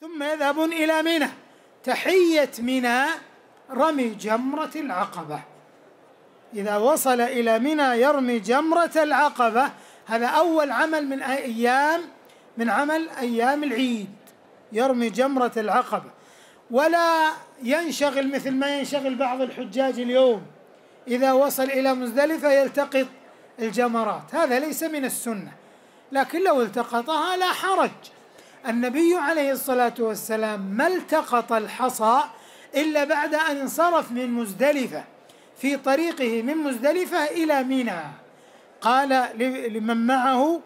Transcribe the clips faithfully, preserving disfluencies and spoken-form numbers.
ثم يذهبون إلى منى. تحية منى رمي جمرة العقبة، إذا وصل إلى منى يرمي جمرة العقبة. هذا أول عمل من أيام من عمل أيام العيد، يرمي جمرة العقبة. ولا ينشغل مثل ما ينشغل بعض الحجاج اليوم، إذا وصل إلى مزدلفة يلتقط الجمرات، هذا ليس من السنة، لكن لو التقطها لا حرج. النبي عليه الصلاة والسلام ما التقط الحصى إلا بعد أن انصرف من مزدلفة، في طريقه من مزدلفة إلى منى. قال لمن معه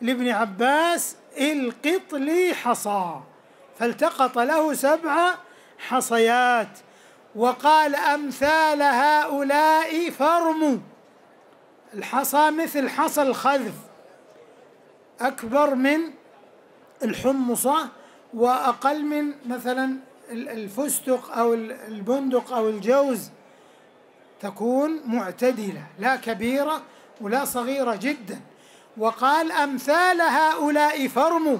لابن عباس: القط لي حصى، فالتقط له سبع حصيات. وقال: أمثال هؤلاء فارموا. الحصى مثل حصى الخذف، أكبر من الحمصة وأقل من مثلا الفستق أو البندق أو الجوز، تكون معتدلة لا كبيرة ولا صغيرة جدا. وقال: أمثال هؤلاء فارموا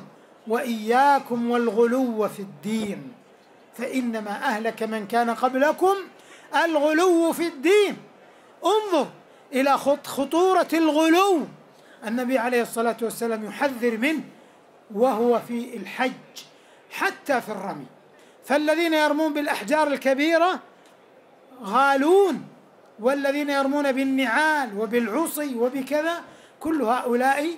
وإياكم والغلو في الدين، فإنما أهلك من كان قبلكم الغلو في الدين. انظر إلى خطورة الغلو، النبي عليه الصلاة والسلام يحذر منه وهو في الحج، حتى في الرمي. فالذين يرمون بالأحجار الكبيرة غالون، والذين يرمون بالنعال وبالعصي وبكذا، كل هؤلاء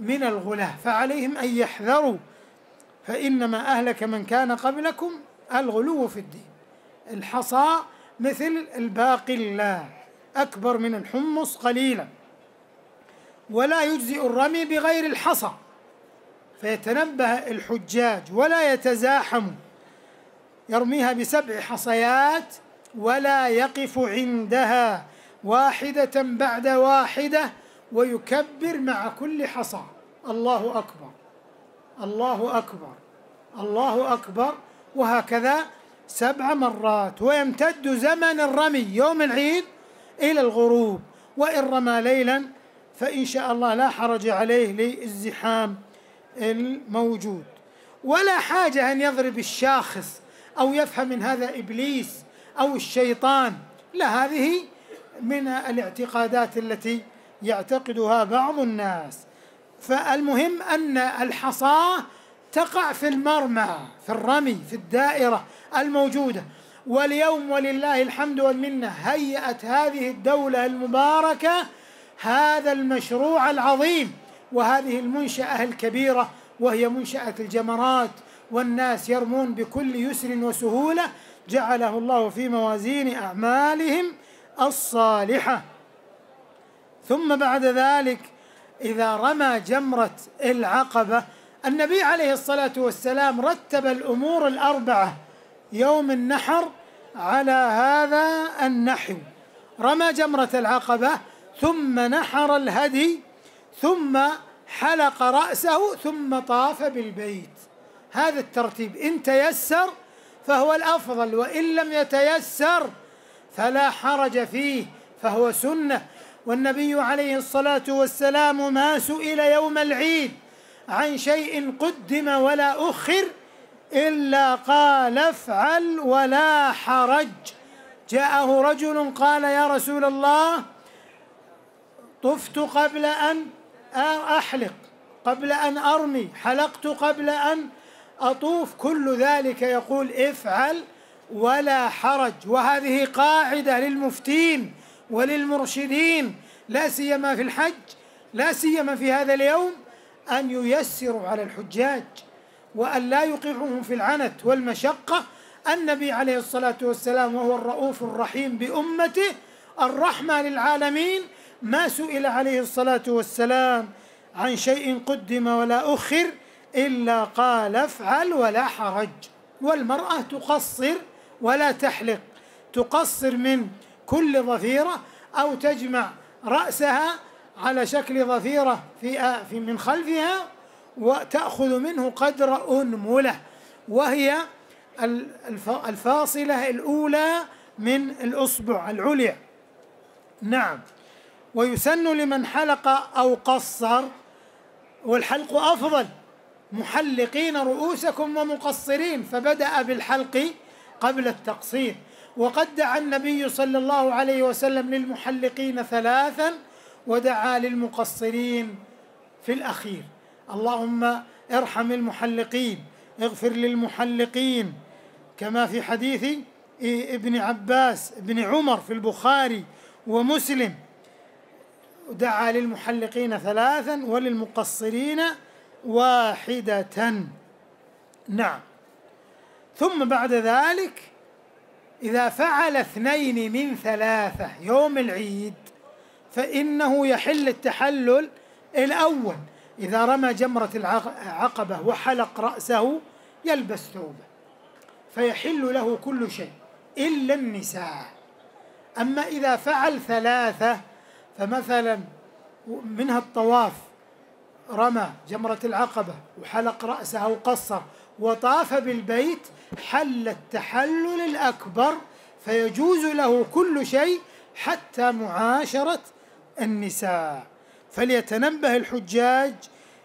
من الغلاة، فعليهم أن يحذروا، فإنما أهلك من كان قبلكم الغلو في الدين. الحصى مثل الباقلة، أكبر من الحمص قليلا. ولا يجزئ الرمي بغير الحصى، فيتنبه الحجاج ولا يتزاحم، يرميها بسبع حصيات ولا يقف عندها، واحدة بعد واحدة، ويكبر مع كل حصى: الله أكبر، الله أكبر، الله أكبر، وهكذا سبع مرات. ويمتد زمن الرمي يوم العيد إلى الغروب، وإن رمى ليلا فإن شاء الله لا حرج عليه للزحام الموجود. ولا حاجة أن يضرب الشاخص أو يفهم من هذا إبليس أو الشيطان، لا، هذه من الاعتقادات التي يعتقدها بعض الناس. فالمهم أن الحصاة تقع في المرمى، في الرمي، في الدائرة الموجودة. واليوم ولله الحمد والمنة هيأت هذه الدولة المباركة هذا المشروع العظيم وهذه المنشأة الكبيرة، وهي منشأة الجمرات، والناس يرمون بكل يسر وسهولة، جعله الله في موازين أعمالهم الصالحة. ثم بعد ذلك إذا رمى جمرة العقبة، النبي عليه الصلاة والسلام رتب الأمور الأربعة يوم النحر على هذا النحو: رمى جمرة العقبة، ثم نحر الهدي، ثم حلق رأسه، ثم طاف بالبيت. هذا الترتيب، إن تيسر فهو الأفضل، وإن لم يتيسر فلا حرج فيه، فهو سنة. والنبي عليه الصلاة والسلام ما سئل يوم العيد عن شيء قدم ولا أخر إلا قال: افعل ولا حرج. جاءه رجل قال: يا رسول الله، طفت قبل أن أحلق، قبل أن أرمي، حلقت قبل أن أطوف، كل ذلك يقول: افعل ولا حرج. وهذه قاعدة للمفتين وللمرشدين، لا سيما في الحج، لا سيما في هذا اليوم، أن ييسروا على الحجاج وأن لا يوقعهم في العنت والمشقة. النبي عليه الصلاة والسلام وهو الرؤوف الرحيم بأمته، الرحمة للعالمين، ما سئل عليه الصلاة والسلام عن شيء قدم ولا أخر إلا قال: افعل ولا حرج. والمرأة تقصر ولا تحلق، تقصر من كل ظفيرة، أو تجمع رأسها على شكل ظفيرة في من خلفها، وتأخذ منه قدر أنملة، وهي الفاصلة الأولى من الأصبع العليا. نعم. ويسن لمن حلق أو قصر، والحلق أفضل، محلقين رؤوسكم ومقصرين، فبدأ بالحلق قبل التقصير. وقد دعا النبي صلى الله عليه وسلم للمحلقين ثلاثا ودعا للمقصرين في الأخير. اللهم ارحم المحلقين، اغفر للمحلقين، كما في حديث ابن عباس ابن عمر في البخاري ومسلم. دعا للمحلقين ثلاثا وللمقصرين واحدة. نعم. ثم بعد ذلك إذا فعل اثنين من ثلاثة يوم العيد فإنه يحل التحلل الأول. إذا رمى جمرة العقبة وحلق رأسه يلبس ثوبه، فيحل له كل شيء إلا النساء. أما إذا فعل ثلاثة، فمثلا منها الطواف، رمى جمرة العقبة وحلق رأسه وقصر وطاف بالبيت، حل التحلل الأكبر، فيجوز له كل شيء حتى معاشرة النساء. فليتنبه الحجاج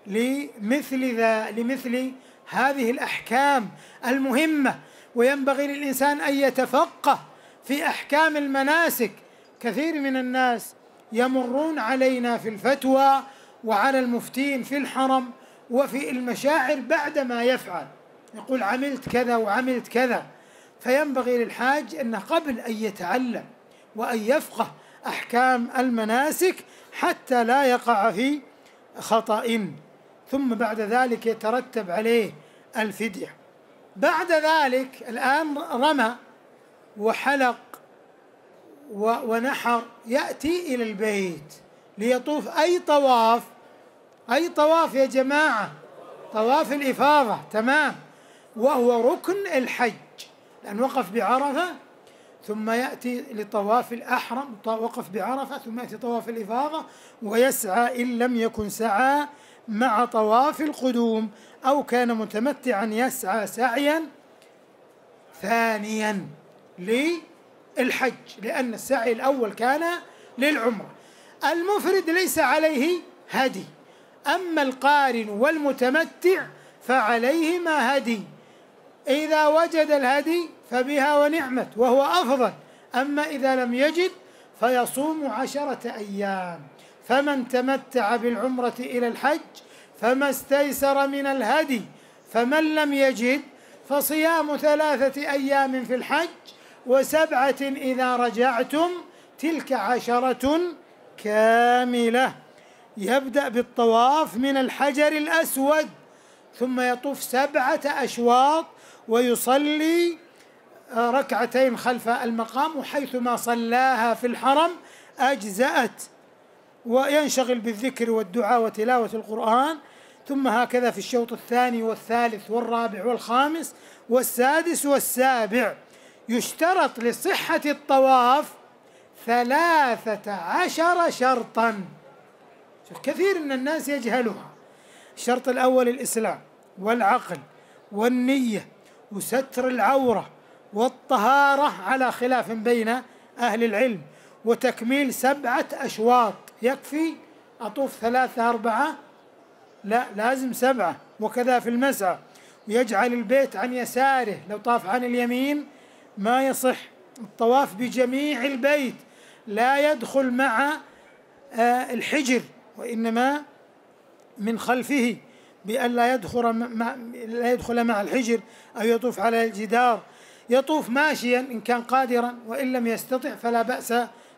لمثل ذا لمثل هذه الأحكام المهمة. وينبغي للإنسان أن يتفقه في أحكام المناسك. كثير من الناس يمرون علينا في الفتوى وعلى المفتين في الحرم وفي المشاعر بعدما يفعل، يقول عملت كذا وعملت كذا. فينبغي للحاج أنه قبل أن يتعلم وأن يفقه أحكام المناسك حتى لا يقع في خطأ. ثم بعد ذلك يترتب عليه الفدية. بعد ذلك الآن رمى وحلق ونحر، يأتي إلى البيت ليطوف أي طواف، أي طواف يا جماعة، طواف الإفاضة، تمام، وهو ركن الحج، لأن وقف بعرفة ثم يأتي لطواف الأحرم، وقف بعرفة ثم يأتي طواف الإفاضة، ويسعى إن لم يكن سعى مع طواف القدوم أو كان متمتعا يسعى سعيا ثانيا للحج، لأن السعي الأول كان للعمرة. المفرد ليس عليه هدي، أما القارن والمتمتع فعليهما هدي. إذا وجد الهدي فبها ونعمت وهو أفضل، أما إذا لم يجد فيصوم عشرة أيام. فمن تمتع بالعمرة إلى الحج فما استيسر من الهدي، فمن لم يجد فصيام ثلاثة أيام في الحج وسبعة إذا رجعتم، تلك عشرة كاملة. يبدأ بالطواف من الحجر الأسود، ثم يطوف سبعة أشواط ويصلي ركعتين خلف المقام، وحيثما صلاها في الحرم أجزأت، وينشغل بالذكر والدعاء وتلاوة القرآن. ثم هكذا في الشوط الثاني والثالث والرابع والخامس والسادس والسابع. يشترط لصحة الطواف ثلاثة عشر شرطا. شوف كثير من الناس يجهلها. الشرط الأول الإسلام والعقل والنية وستر العورة والطهارة، على خلاف بين أهل العلم، وتكميل سبعة أشواط. يكفي أطوف ثلاثة أربعة؟ لا، لازم سبعة. وكذا في المسعى. ويجعل البيت عن يساره، لو طاف عن اليمين ما يصح. الطواف بجميع البيت لا يدخل مع الحجر، وإنما من خلفه، بأن لا يدخل مع, لا يدخل مع الحجر أو يطوف على الجدار. يطوف ماشيا إن كان قادرا، وإن لم يستطع فلا بأس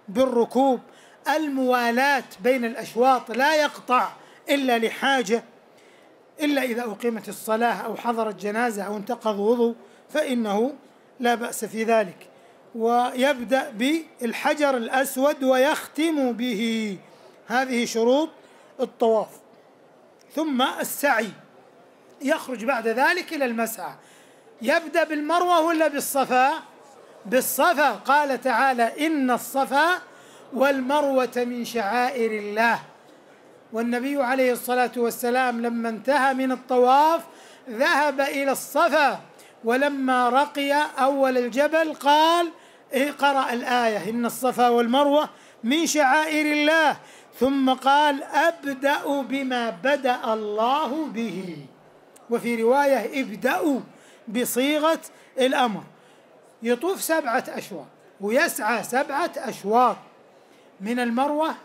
بالركوب. الموالاة بين الأشواط، لا يقطع إلا لحاجة، إلا إذا أقيمت الصلاة أو حضرت جنازة أو انتقض وضوء فإنه لا بأس في ذلك. ويبدأ بالحجر الأسود ويختم به. هذه شروط الطواف. ثم السعي، يخرج بعد ذلك إلى المسعى. يبدأ بالمروة ولا بالصفا؟ بالصفا. قال تعالى: إن الصفا والمروة من شعائر الله. والنبي عليه الصلاة والسلام لما انتهى من الطواف ذهب إلى الصفا، ولما رقي أول الجبل قال اقرأ الآية: إن الصفا والمروة من شعائر الله. ثم قال: أبدأ بما بدأ الله به. وفي رواية ابدأوا بصيغة الأمر. يطوف سبعة أشواط ويسعى سبعة أشواط من المروة،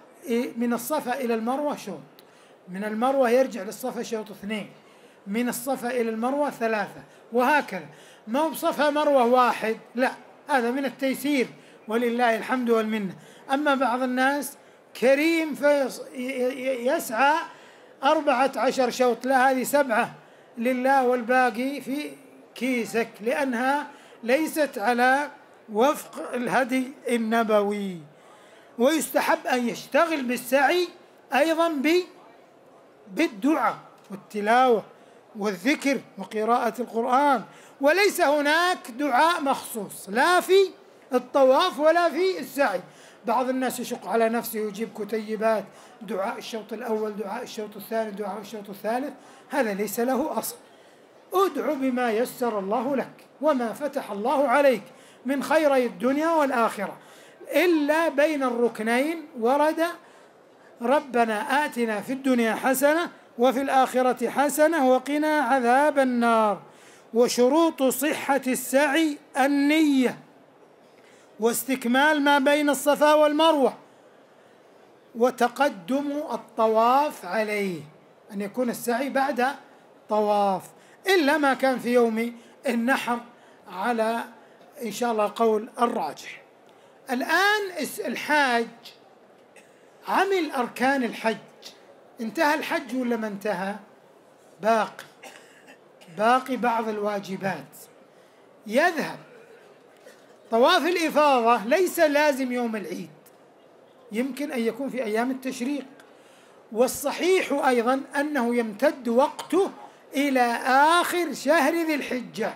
من الصفا إلى المروة شوط، من المروة يرجع للصفا شوط اثنين، من الصفا إلى المروة ثلاثة، وهكذا. ما هو بصفا مروة واحد، لا، هذا من التيسير ولله الحمد والمنة. أما بعض الناس كريم فيسعى أربعة عشر شوط، لا، هذه سبعة لله والباقي في كيسك، لأنها ليست على وفق الهدي النبوي. ويستحب أن يشتغل بالسعي أيضا بالدعاء والتلاوة والذكر وقراءة القرآن، وليس هناك دعاء مخصوص لا في الطواف ولا في السعي. بعض الناس يشق على نفسه ويجيب كتيبات، دعاء الشوط الأول، دعاء الشوط الثاني، دعاء الشوط الثالث، هذا ليس له أصل. ادعو بما يسر الله لك وما فتح الله عليك من خيري الدنيا والآخرة، إلا بين الركنين ورد ربنا آتنا في الدنيا حسنة وفي الآخرة حسنة وقنا عذاب النار. وشروط صحة السعي النية واستكمال ما بين الصفا والمروة وتقدم الطواف عليه، أن يكون السعي بعد طواف، إلا ما كان في يوم النحر على إن شاء الله قول الراجح. الآن الحاج عمل أركان الحج، انتهى الحج ولا ما انتهى؟ باقي باقي بعض الواجبات. يذهب طواف الإفاضة ليس لازم يوم العيد، يمكن أن يكون في أيام التشريق، والصحيح أيضا أنه يمتد وقته إلى آخر شهر ذي الحجة،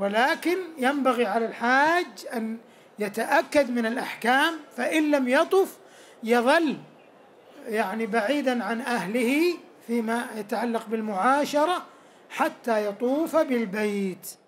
ولكن ينبغي على الحاج أن يتأكد من الأحكام، فإن لم يطف يظل يعني بعيدا عن أهله فيما يتعلق بالمعاشرة حتى يطوف بالبيت.